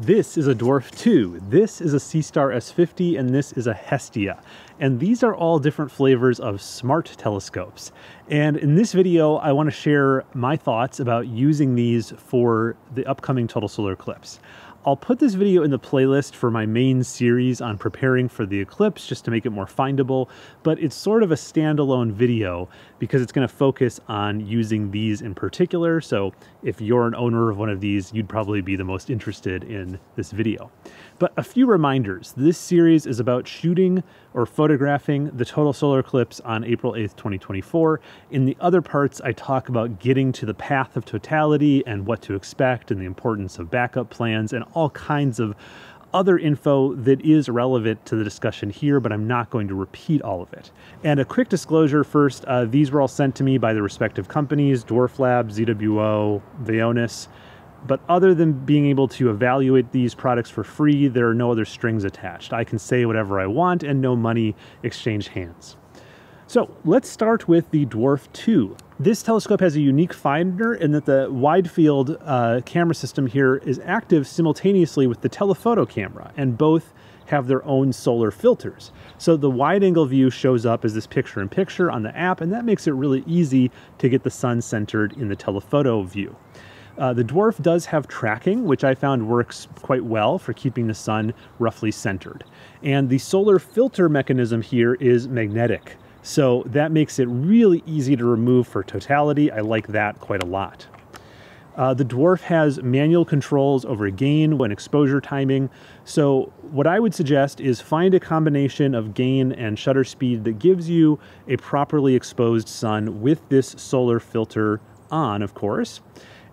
This is a Dwarf II, this is a Seestar S50, and this is a Hestia. And these are all different flavors of smart telescopes. And in this video, I want to share my thoughts about using these for the upcoming total solar eclipse. I'll put this video in the playlist for my main series on preparing for the eclipse just to make it more findable, but it's sort of a standalone video because it's going to focus on using these in particular. So if you're an owner of one of these, you'd probably be the most interested in this video. But a few reminders, this series is about shooting or photographing the total solar eclipse on April 8th, 2024. In the other parts, I talk about getting to the path of totality and what to expect and the importance of backup plans and all kinds of other info that is relevant to the discussion here, but I'm not going to repeat all of it. And a quick disclosure first, these were all sent to me by the respective companies, DwarfLab, ZWO, Vaonis. But other than being able to evaluate these products for free, there are no other strings attached. I can say whatever I want and no money exchange hands. So let's start with the Dwarf II. This telescope has a unique finder in that the wide field camera system here is active simultaneously with the telephoto camera, and both have their own solar filters. So the wide angle view shows up as this picture-in-picture on the app, and that makes it really easy to get the sun centered in the telephoto view. The Dwarf does have tracking, which I found works quite well for keeping the sun roughly centered. And the solar filter mechanism here is magnetic, so that makes it really easy to remove for totality. I like that quite a lot. The Dwarf has manual controls over gain and exposure timing. So what I would suggest is find a combination of gain and shutter speed that gives you a properly exposed sun with this solar filter on, of course.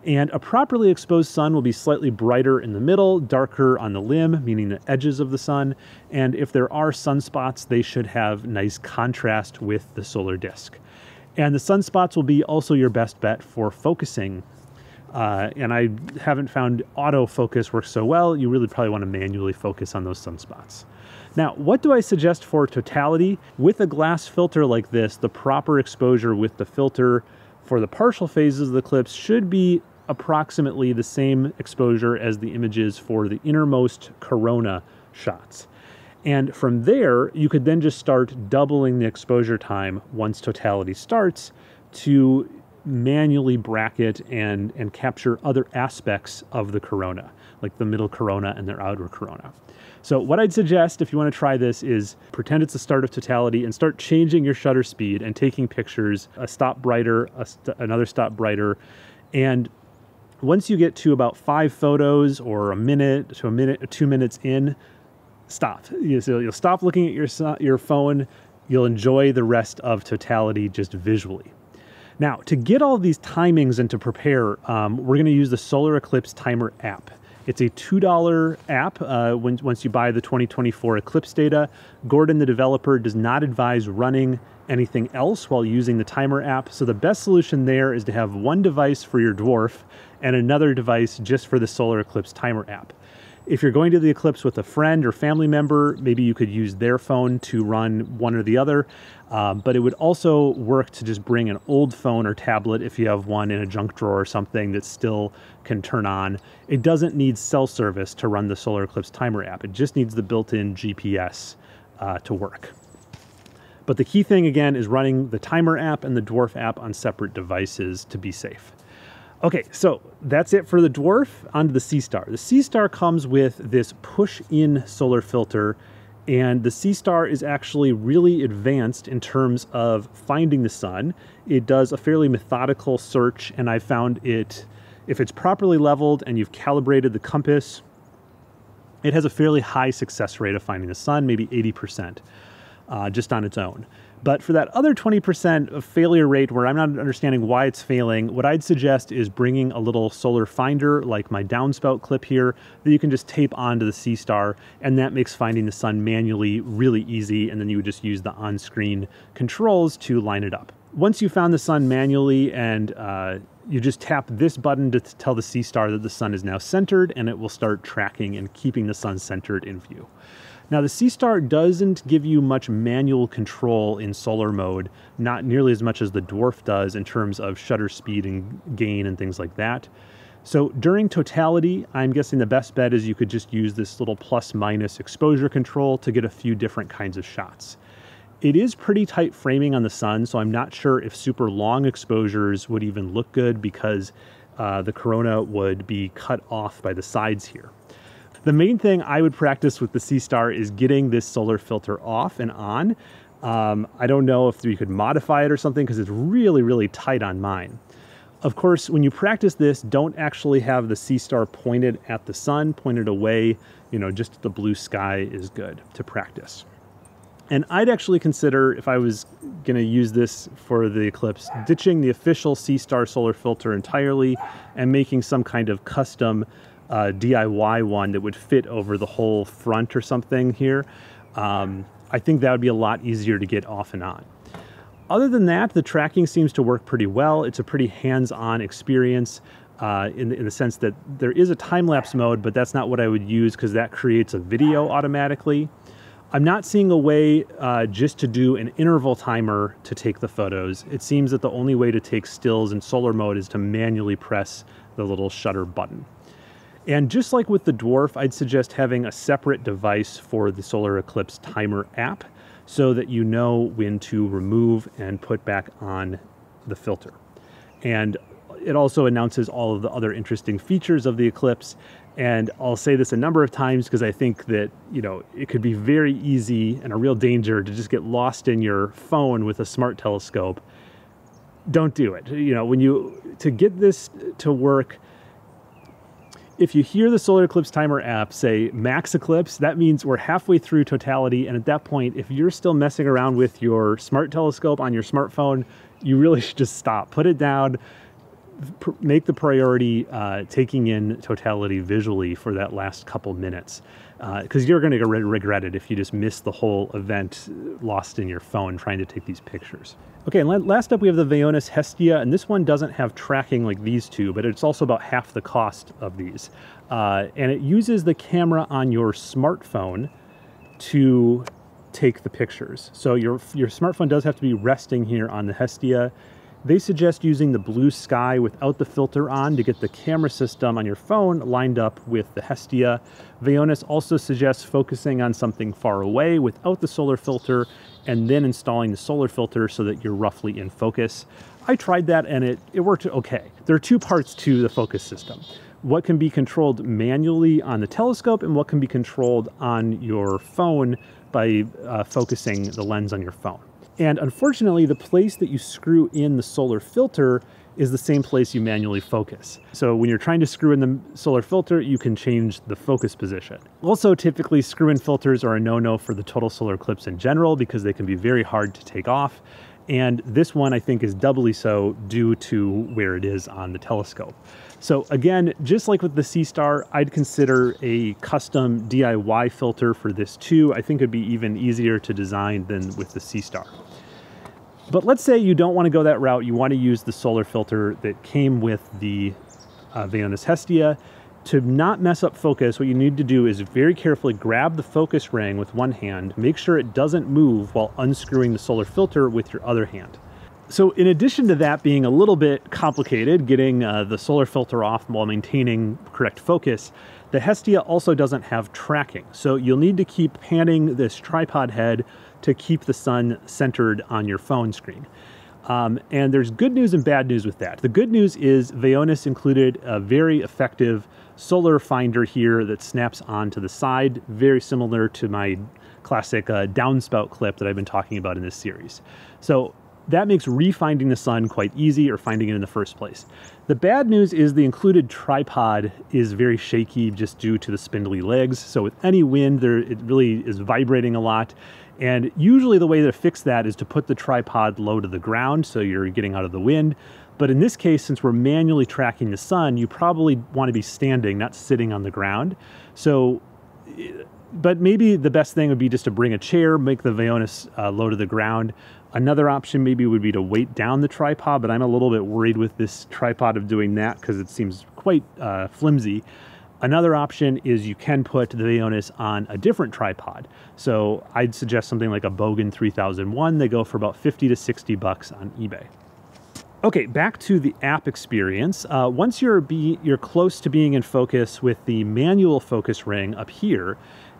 And a properly exposed sun will be slightly brighter in the middle, darker on the limb, meaning the edges of the sun. And if there are sunspots, they should have nice contrast with the solar disk. And the sunspots will be also your best bet for focusing. And I haven't found autofocus works so well. You really probably want to manually focus on those sunspots. Now, what do I suggest for totality? With a glass filter like this, the proper exposure with the filter for the partial phases of the eclipse should be approximately the same exposure as the images for the innermost corona shots. And from there, you could then just start doubling the exposure time once totality starts to manually bracket and capture other aspects of the corona, like the middle corona and their outer corona. So what I'd suggest if you want to try this is pretend it's the start of totality and start changing your shutter speed and taking pictures, a stop brighter, another stop brighter. And once you get to about 5 photos or a minute, 2 minutes in, stop. So you'll stop looking at your phone. You'll enjoy the rest of totality just visually. Now, to get all these timings and to prepare, we're going to use the Solar Eclipse Timer app. It's a $2 app once you buy the 2024 eclipse data. Gordon, the developer, does not advise running anything else while using the timer app. So the best solution there is to have one device for your Dwarf and another device just for the Solar Eclipse Timer app. If you're going to the eclipse with a friend or family member, maybe you could use their phone to run one or the other, but it would also work to just bring an old phone or tablet if you have one in a junk drawer or something that still can turn on. It doesn't need cell service to run the Solar Eclipse Timer app. It just needs the built-in GPS to work. But the key thing, again, is running the timer app and the Dwarf app on separate devices to be safe. Okay, so that's it for the Dwarf. Onto the Seestar. The Seestar comes with this push-in solar filter, and the Seestar is actually really advanced in terms of finding the sun. It does a fairly methodical search, and I found it, if it's properly leveled and you've calibrated the compass, it has a fairly high success rate of finding the sun, maybe 80%, just on its own. But for that other 20% of failure rate where I'm not understanding why it's failing, what I'd suggest is bringing a little solar finder like my downspout clip here that you can just tape onto the Seestar, and that makes finding the sun manually really easy, and then you would just use the on-screen controls to line it up. Once you found the sun manually, and you just tap this button to tell the Seestar that the sun is now centered, and it will start tracking and keeping the sun centered in view. Now, the Seestar doesn't give you much manual control in solar mode, not nearly as much as the Dwarf does in terms of shutter speed and gain and things like that. So during totality, I'm guessing the best bet is you could just use this little plus minus exposure control to get a few different kinds of shots. It is pretty tight framing on the sun, so I'm not sure if super long exposures would even look good because the corona would be cut off by the sides here. The main thing I would practice with the Seestar is getting this solar filter off and on. I don't know if you could modify it or something because it's really, really tight on mine. Of course, when you practice this, don't actually have the Seestar pointed at the sun, pointed away, you know, just the blue sky is good to practice. And I'd actually consider, if I was going to use this for the eclipse, ditching the official Seestar solar filter entirely and making some kind of custom DIY one that would fit over the whole front or something here. I think that would be a lot easier to get off and on. Other than that, the tracking seems to work pretty well. It's a pretty hands-on experience in the sense that there is a time-lapse mode, but that's not what I would use because that creates a video automatically. I'm not seeing a way just to do an interval timer to take the photos. It seems that the only way to take stills in solar mode is to manually press the little shutter button. And just like with the Dwarf, I'd suggest having a separate device for the Solar Eclipse timer app, so that you know when to remove and put back on the filter. And it also announces all of the other interesting features of the eclipse. And I'll say this a number of times because I think that, you know, it could be very easy and a real danger to just get lost in your phone with a smart telescope. Don't do it. You know, to get this to work, if you hear the Solar Eclipse Timer app say max eclipse, that means we're halfway through totality. And at that point, if you're still messing around with your smart telescope on your smartphone, you really should just stop, put it down, make the priority taking in totality visually for that last couple minutes. Because you're going to regret it if you just miss the whole event lost in your phone trying to take these pictures. Okay, and last up we have the Vaonis Hestia, and this one doesn't have tracking like these two, but it's also about half the cost of these. And it uses the camera on your smartphone to take the pictures. So your smartphone does have to be resting here on the Hestia. They suggest using the blue sky without the filter on to get the camera system on your phone lined up with the Hestia. Vaonis also suggests focusing on something far away without the solar filter and then installing the solar filter so that you're roughly in focus. I tried that and it worked okay. There are two parts to the focus system. What can be controlled manually on the telescope and what can be controlled on your phone by focusing the lens on your phone. And unfortunately, the place that you screw in the solar filter is the same place you manually focus. So when you're trying to screw in the solar filter, you can change the focus position. Also, typically screw-in filters are a no-no for the total solar eclipse in general because they can be very hard to take off. And this one, I think, is doubly so due to where it is on the telescope. So again, just like with the Seestar, I'd consider a custom DIY filter for this too. I think it'd be even easier to design than with the Seestar. But let's say you don't want to go that route. You want to use the solar filter that came with the Vaonis Hestia. To not mess up focus, what you need to do is very carefully grab the focus ring with one hand, make sure it doesn't move while unscrewing the solar filter with your other hand. So in addition to that being a little bit complicated, getting the solar filter off while maintaining correct focus, the Hestia also doesn't have tracking. So you'll need to keep panning this tripod head to keep the sun centered on your phone screen. And there's good news and bad news with that. The good news is Vaonis included a very effective solar finder here that snaps onto the side, very similar to my classic downspout clip that I've been talking about in this series. So that makes refinding the sun quite easy, or finding it in the first place. The bad news is the included tripod is very shaky just due to the spindly legs. So with any wind, it really is vibrating a lot. And usually the way to fix that is to put the tripod low to the ground so you're getting out of the wind. But in this case, since we're manually tracking the sun, you probably want to be standing, not sitting on the ground. So, but maybe the best thing would be just to bring a chair, make the Vaonis low to the ground. Another option maybe would be to weight down the tripod, but I'm a little bit worried with this tripod of doing that because it seems quite flimsy. Another option is you can put the Vaonis on a different tripod. So I'd suggest something like a Bogen 3001. They go for about $50 to $60 on eBay. Okay, back to the app experience. Once you're close to being in focus with the manual focus ring up here,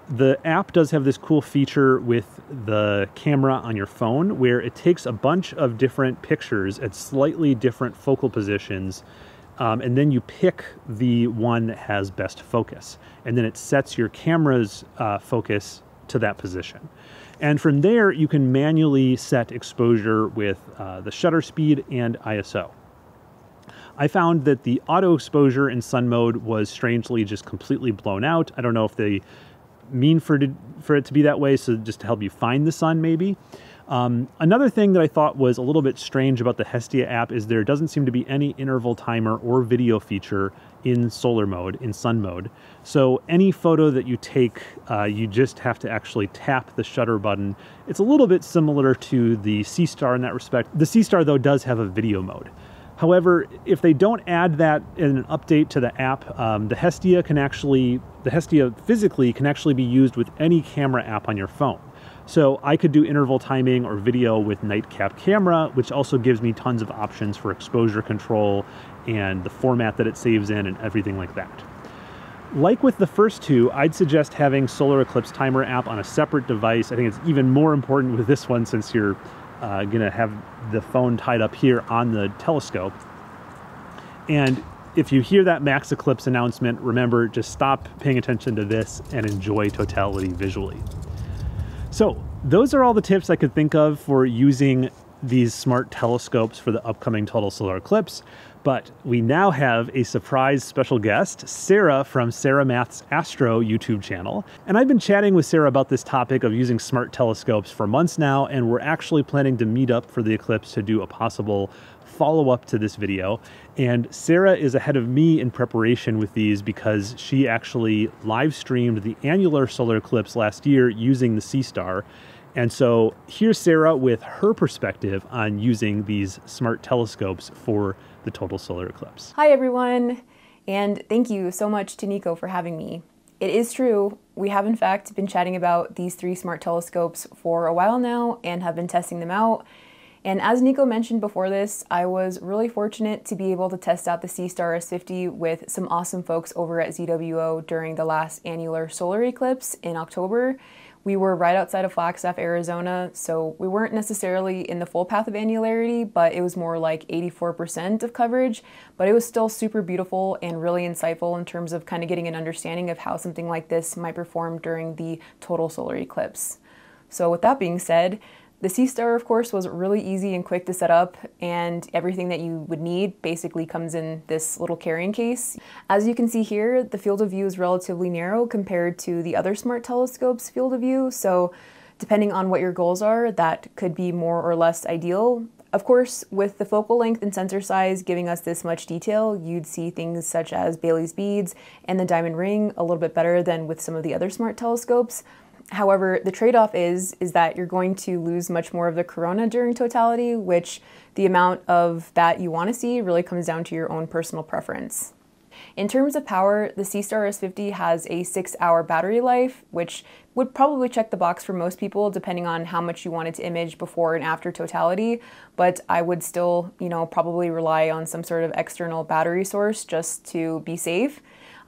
the app does have this cool feature with the camera on your phone where it takes a bunch of different pictures at slightly different focal positions, and then you pick the one that has best focus, and then it sets your camera's focus to that position. And from there, you can manually set exposure with the shutter speed and ISO. I found that the auto exposure in sun mode was strangely just completely blown out. I don't know if they mean for it to be that way, so just to help you find the sun maybe. Another thing that I thought was a little bit strange about the Hestia app is there doesn't seem to be any interval timer or video feature in solar mode, in sun mode. So any photo that you take, you just have to actually tap the shutter button. It's a little bit similar to the Seestar in that respect. The Seestar, though, does have a video mode. However, if they don't add that in an update to the app, the Hestia physically can actually be used with any camera app on your phone. So I could do interval timing or video with Nightcap camera, which also gives me tons of options for exposure control and the format that it saves in and everything like that. Like with the first two, I'd suggest having Solar Eclipse timer app on a separate device. I think it's even more important with this one since you're gonna have the phone tied up here on the telescope. And if you hear that max eclipse announcement, remember, just stop paying attention to this and enjoy totality visually. So those are all the tips I could think of for using these smart telescopes for the upcoming total solar eclipse. But we now have a surprise special guest, Sarah from Sarah Math's Astro YouTube channel. And I've been chatting with Sarah about this topic of using smart telescopes for months now, and we're actually planning to meet up for the eclipse to do a possible follow-up to this video. And Sarah is ahead of me in preparation with these because she actually live streamed the annular solar eclipse last year using the Seestar. And so here's Sarah with her perspective on using these smart telescopes for the total solar eclipse. Hi everyone, and thank you so much to Nico for having me. It is true, we have in fact been chatting about these three smart telescopes for a while now and have been testing them out. And as Nico mentioned before this, I was really fortunate to be able to test out the Seestar S50 with some awesome folks over at ZWO during the last annular solar eclipse in October. We were right outside of Flagstaff, Arizona, so we weren't necessarily in the full path of annularity, but it was more like 84% of coverage, but it was still super beautiful and really insightful in terms of kind of getting an understanding of how something like this might perform during the total solar eclipse. So with that being said, the Seestar, of course, was really easy and quick to set up, and everything that you would need basically comes in this little carrying case. As you can see here, the field of view is relatively narrow compared to the other smart telescope's field of view, so depending on what your goals are, that could be more or less ideal. Of course, with the focal length and sensor size giving us this much detail, you'd see things such as Bailey's beads and the diamond ring a little bit better than with some of the other smart telescopes. However, the trade-off is that you're going to lose much more of the corona during totality, which the amount of that you want to see really comes down to your own personal preference. In terms of power, the Seestar S50 has a 6-hour battery life, which would probably check the box for most people depending on how much you wanted to image before and after totality, but I would still, you know, probably rely on some sort of external battery source just to be safe.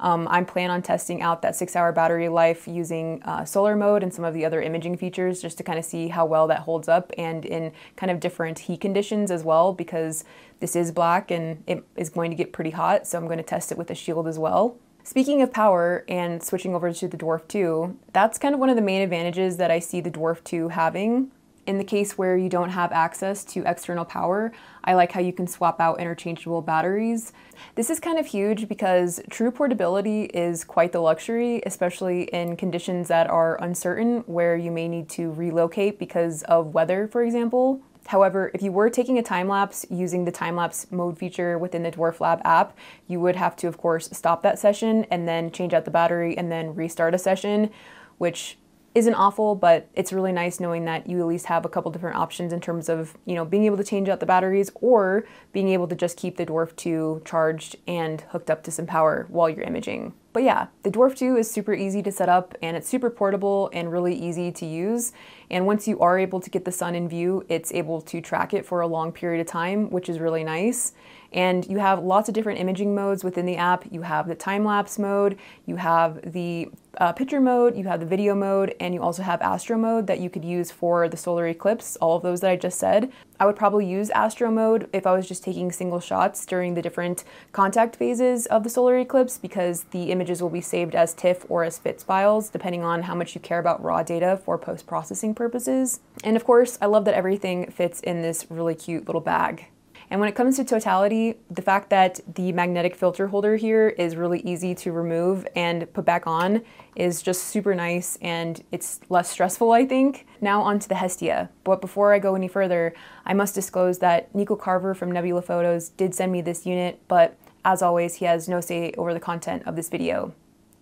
I plan on testing out that 6-hour battery life using solar mode and some of the other imaging features just to kind of see how well that holds up and in kind of different heat conditions as well, because this is black and it is going to get pretty hot, so I'm going to test it with a shield as well. Speaking of power and switching over to the Dwarf II, that's kind of one of the main advantages that I see the Dwarf II having. In the case where you don't have access to external power, I like how you can swap out interchangeable batteries. This is kind of huge because true portability is quite the luxury, especially in conditions that are uncertain where you may need to relocate because of weather, for example. However, if you were taking a time-lapse using the time-lapse mode feature within the DwarfLab app, you would have to, of course, stop that session and then change out the battery and then restart a session, which isn't awful, but it's really nice knowing that you at least have a couple different options in terms of, you know, being able to change out the batteries or being able to just keep the Dwarf II charged and hooked up to some power while you're imaging. But yeah, the Dwarf II is super easy to set up and it's super portable and really easy to use. And once you are able to get the sun in view, it's able to track it for a long period of time, which is really nice. And you have lots of different imaging modes within the app. You have the time-lapse mode, you have the picture mode, you have the video mode, and you also have astro mode that you could use for the solar eclipse, all of those that I just said. I would probably use astro mode if I was just taking single shots during the different contact phases of the solar eclipse, because the images will be saved as TIFF or as FITS files, depending on how much you care about raw data for post-processing purposes. And of course, I love that everything fits in this really cute little bag. And when it comes to totality, the fact that the magnetic filter holder here is really easy to remove and put back on is just super nice, and it's less stressful, I think. Now onto the Hestia. But before I go any further, I must disclose that Nico Carver from Nebula Photos did send me this unit, but as always, he has no say over the content of this video.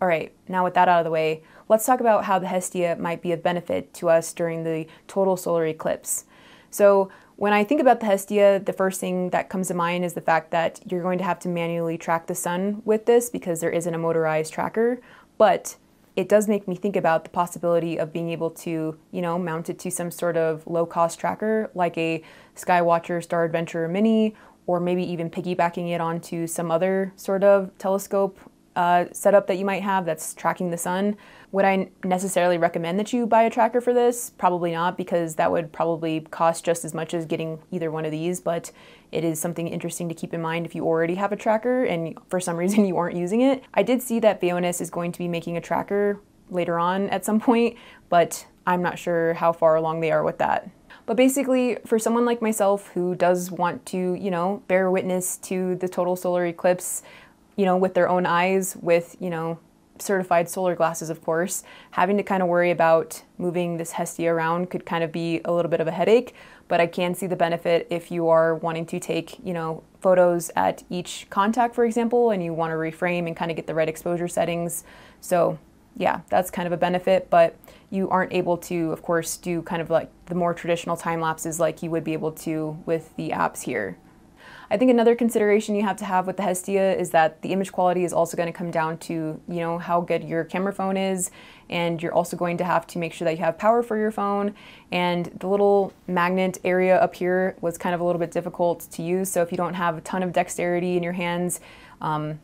All right, now with that out of the way, let's talk about how the Hestia might be of benefit to us during the total solar eclipse. So, when I think about the Hestia, the first thing that comes to mind is the fact that you're going to have to manually track the sun with this because there isn't a motorized tracker, but it does make me think about the possibility of being able to, you know, mount it to some sort of low-cost tracker like a Skywatcher Star Adventurer Mini, or maybe even piggybacking it onto some other sort of telescope setup that you might have that's tracking the sun. Would I necessarily recommend that you buy a tracker for this? Probably not, because that would probably cost just as much as getting either one of these, but it is something interesting to keep in mind if you already have a tracker and for some reason you aren't using it. I did see that Vaonis is going to be making a tracker later on at some point, but I'm not sure how far along they are with that. But basically, for someone like myself who does want to, you know, bear witness to the total solar eclipse, you know, with their own eyes, with, you know, certified solar glasses, of course, having to kind of worry about moving this Hestia around could kind of be a little bit of a headache, but I can see the benefit if you are wanting to take, you know, photos at each contact, for example, and you want to reframe and kind of get the right exposure settings. So yeah, that's kind of a benefit, but you aren't able to, of course, do kind of like the more traditional time lapses like you would be able to with the apps here. I think another consideration you have to have with the Hestia is that the image quality is also going to come down to, you know, how good your camera phone is, and you're also going to have to make sure that you have power for your phone, and the little magnet area up here was kind of a little bit difficult to use, so if you don't have a ton of dexterity in your hands,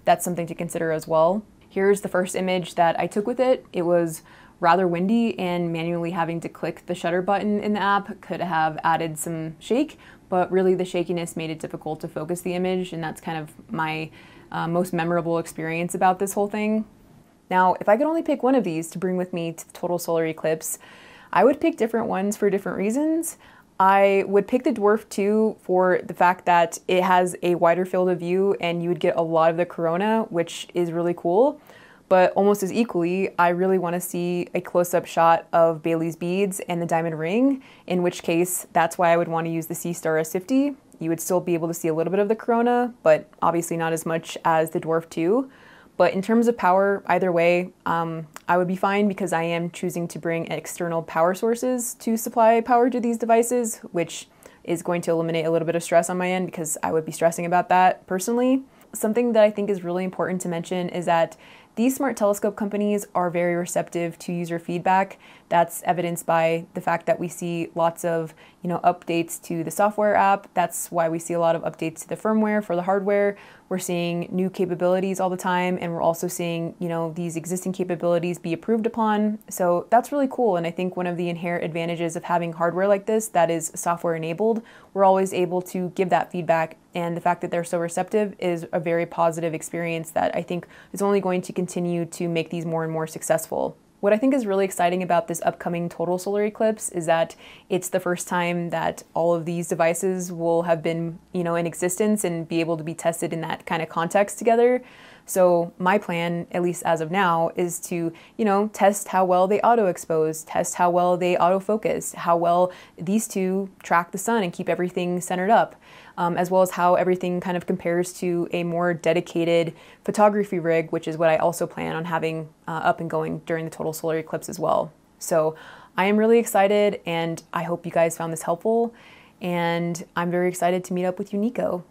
that's something to consider as well. Here's the first image that I took with it. It was rather windy, and manually having to click the shutter button in the app could have added some shake, but really the shakiness made it difficult to focus the image, and that's kind of my most memorable experience about this whole thing. Now, if I could only pick one of these to bring with me to the total solar eclipse, I would pick different ones for different reasons. I would pick the Dwarf II for the fact that it has a wider field of view and you would get a lot of the corona, which is really cool. But almost as equally, I really want to see a close-up shot of Bailey's beads and the diamond ring, in which case that's why I would want to use the Seestar S50. You would still be able to see a little bit of the corona, but obviously not as much as the Dwarf II. But in terms of power, either way, I would be fine because I am choosing to bring external power sources to supply power to these devices, which is going to eliminate a little bit of stress on my end because I would be stressing about that personally. Something that I think is really important to mention is that these smart telescope companies are very receptive to user feedback. That's evidenced by the fact that we see lots of, you know, updates to the software app. That's why we see a lot of updates to the firmware for the hardware. We're seeing new capabilities all the time, and we're also seeing, you know, these existing capabilities be improved upon. So that's really cool, and I think one of the inherent advantages of having hardware like this that is software enabled, we're always able to give that feedback, and the fact that they're so receptive is a very positive experience that I think is only going to continue to make these more and more successful. What I think is really exciting about this upcoming total solar eclipse is that it's the first time that all of these devices will have been, you know, in existence and be able to be tested in that kind of context together. So my plan, at least as of now, is to, you know, test how well they auto-expose, test how well they autofocus, how well these two track the sun and keep everything centered up, as well as how everything kind of compares to a more dedicated photography rig, which is what I also plan on having up and going during the total solar eclipse as well. So I am really excited, and I hope you guys found this helpful, and I'm very excited to meet up with you, Nico.